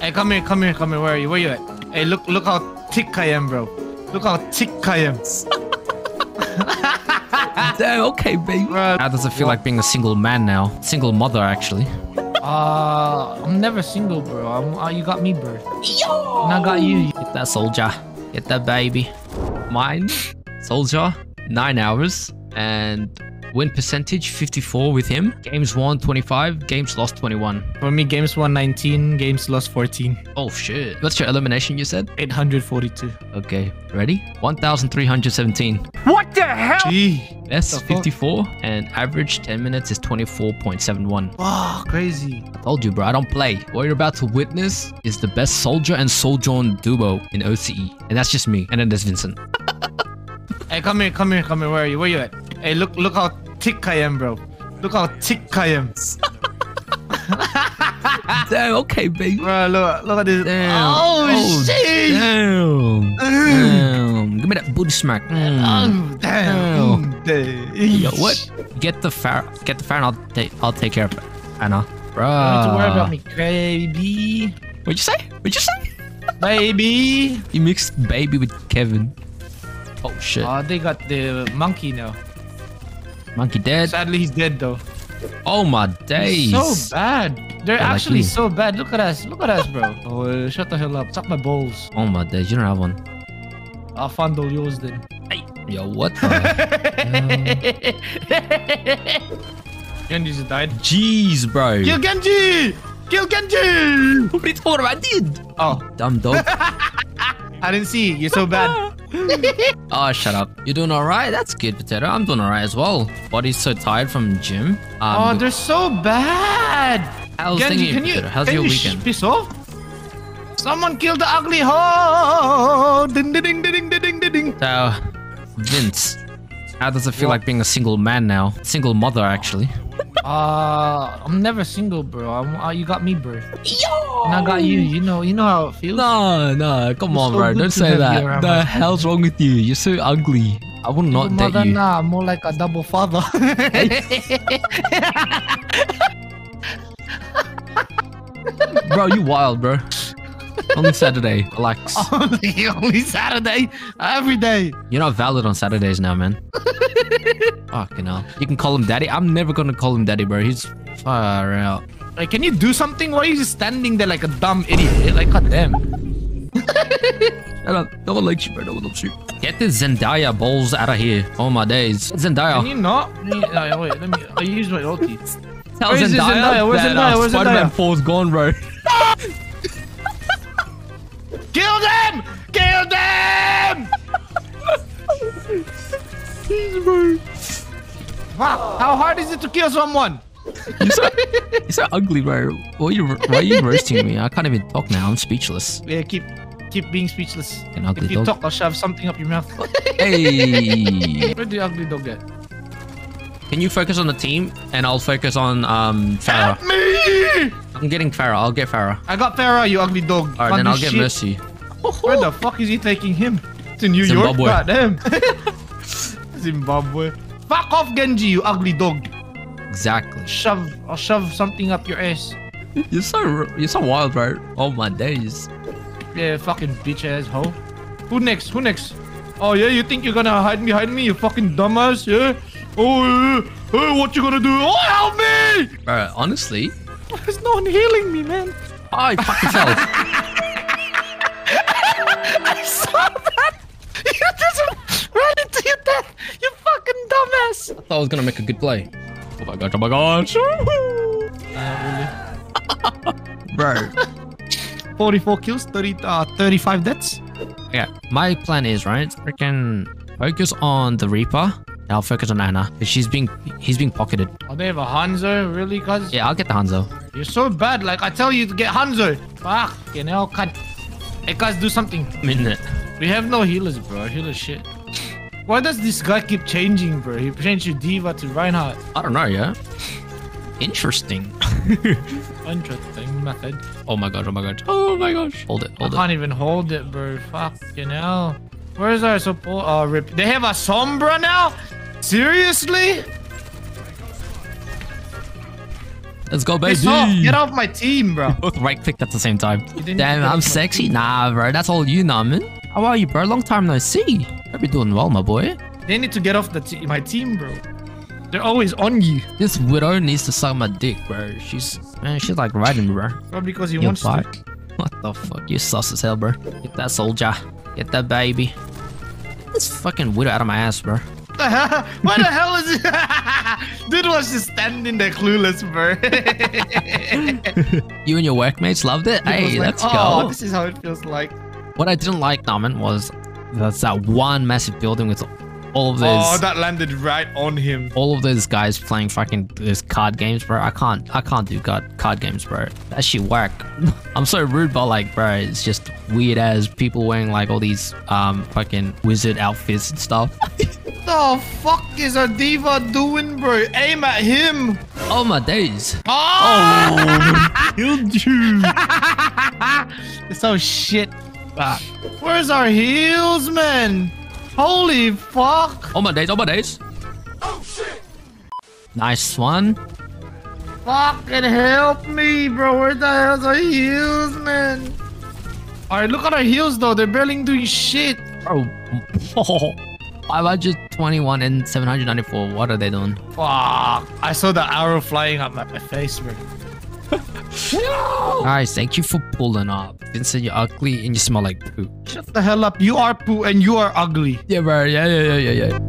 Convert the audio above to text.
Hey, come here, come here, come here. Where are you? Where you at? Hey, look, look how thick I am, bro. Look how thick I am. Damn, okay, baby. How does it feel like being a single man now? Single mother, actually. I'm never single, bro. You got me, bro. Yo! And I got you. Get that soldier. Get that baby. Mine, soldier, 9 hours. And win percentage, 54 with him. Games won, 25. Games lost, 21. For me, games won, 19. Games lost, 14. Oh, shit. What's your elimination, you said? 842. Okay. Ready? 1,317. What the hell? Gee. Best 54 and average 10 minutes is 24.71. Wow, crazy. I told you, bro. I don't play. What you're about to witness is the best soldier and soldiern duo in OCE. And that's just me. And then there's Vincent. Hey, come here, come here, come here. Where are you? Where you at? Hey, look, look how thick I am, bro. Look how thick I am. Damn, okay, baby. Bro, look, look at this. Damn. Oh, oh, shit. Damn. Damn. Give me that booty smack. Oh, damn. Damn. Yo, what? Get the Farrah. Get the Farrah. I'll take care of Ana. Bro. Don't need to worry about me, baby. What'd you say? What'd you say? Baby. You mixed baby with Kevin. Oh, shit. Oh, they got the monkey now. Monkey dead. Sadly, he's dead though. Oh my days. He's so bad. They're actually so bad. Look at us. Look at us, bro. Oh, shut the hell up. Suck my balls. Oh my days. You don't have one. I'll fondle yours then. Hey. Yo, what the Genji just died. Jeez, bro. Kill Genji! Kill Genji! What are you talking about? I did. Oh. Dumb dog. I didn't see. You're so bad. Oh, shut up. You're doing all right? That's good, Potato. I'm doing all right as well. Body's so tired from gym. Oh, they're so bad. I was thinking, can you, Potato, how's your weekend? Piss off? Someone killed the ugly hoe. Ding, ding, ding, ding, ding, ding. So, Vince, how does it feel like being a single man now? Single mother, actually. I'm never single, bro. You got me, bro. Yo! And I got you. You know how it feels. No, no, come on, bro. Don't say that. The hell's wrong with you? You're so ugly. I would not date you. Nah, I'm more like a double father. Bro, you wild, bro. Only Saturday. Relax. Only Saturday? Every day. You're not valid on Saturdays now, man. Fucking hell. You can call him daddy. I'm never gonna call him daddy, bro. He's far out. Like, can you do something? Why are you just standing there like a dumb idiot? Like, goddamn. No one likes you, bro. No one likes you. Get this Zendaya balls out of here. Oh my days. Zendaya. Can you not? Wait, let me. I use my ulti. Tell Zendaya, where's Zendaya? Where's Zendaya? Spider-Man 4 is gone, bro. Kill them! Kill them! Jeez, bro. Wow, how hard is it to kill someone? You're so ugly, bro. Why are you roasting me? I can't even talk now. I'm speechless. Yeah, keep being speechless. An ugly if you dog. Talk, I'll shove something up your mouth. Hey! Where did the ugly dog get? Can you focus on the team, and I'll focus on Farrah. Help me! I'm getting Farrah. I'll get Farrah. I got Farrah, you ugly dog. All right, then I'll get Mercy. Where the fuck is he taking him? It's in New York. God damn. Zimbabwe. Fuck off, Genji, you ugly dog. Exactly. I'll shove something up your ass. You're so wild, bro. Oh my days. Yeah, fucking bitch ass hoe. Who next? Who next? Oh yeah, you think you're gonna hide me, you fucking dumbass, yeah? Oh, hey, what you gonna do? Oh, help me! Bro, honestly, there's no one healing me, man. I fucking fell. I saw that. You just ran into your death. You fucking dumbass. I thought I was gonna make a good play. Oh my god! Oh my god! Really. Bro, 44 kills, 35 deaths. Yeah, my plan is right. Freaking focus on the Reaper. I'll focus on Ana. He's being pocketed. Oh, they have a Hanzo? Really, cuz? Yeah, I'll get the Hanzo. You're so bad. Like, I tell you to get Hanzo. Fuck. You know, cunt. Hey, guys, do something. Minute. We have no healers, bro. Healer shit. Why does this guy keep changing, bro? He changed your D.Va to Reinhardt. I don't know, yeah? Interesting. Interesting method. Oh, my god. Oh, my god. Oh, my gosh. Hold it. Hold it. I can't even hold it, bro. Fuck. You know. Where's our support? Oh, rip. They have a Sombra now? Seriously? Let's go, baby. Get off my team, bro. Both right clicked at the same time. Damn, I'm sexy? Nah, bro. That's all you, nah, man. How are you, bro? Long time no see. Hope you're doing well, my boy. They need to get off my team, bro. They're always on you. This widow needs to suck my dick, bro. She's like riding me, bro. Probably because he wants to. What the fuck? You sus as hell, bro. Get that soldier. Get that baby. Get this fucking widow out of my ass, bro. What the hell is it? Dude was just standing there clueless, bro. You and your workmates loved it? Hey, like, let's go. This is how it feels like. What I didn't like, Naman, was that's that one massive building with all of those. Oh, that landed right on him. All of those guys playing fucking those card games, bro. I can't do card games, bro. That shit work. I'm so rude, but like, bro, it's just weird as people wearing like all these fucking wizard outfits and stuff. What the fuck is our D.Va doing, bro? Aim at him. Oh my days. Oh, killed you. It's so shit. Where's our heels, man? Holy fuck! Oh my days! Oh my days! Oh shit! Nice one. Fucking help me, bro! Where the hell's our heels, man? All right, look at our heels though. They're barely doing shit. Bro, 521 and 794. What are they doing? Fuck! I saw the arrow flying up at my face, bro. No! Guys, thank you for pulling up. Vincent, you're ugly and you smell like poo. Shut the hell up. You are poo and you are ugly. Yeah, bro. Yeah.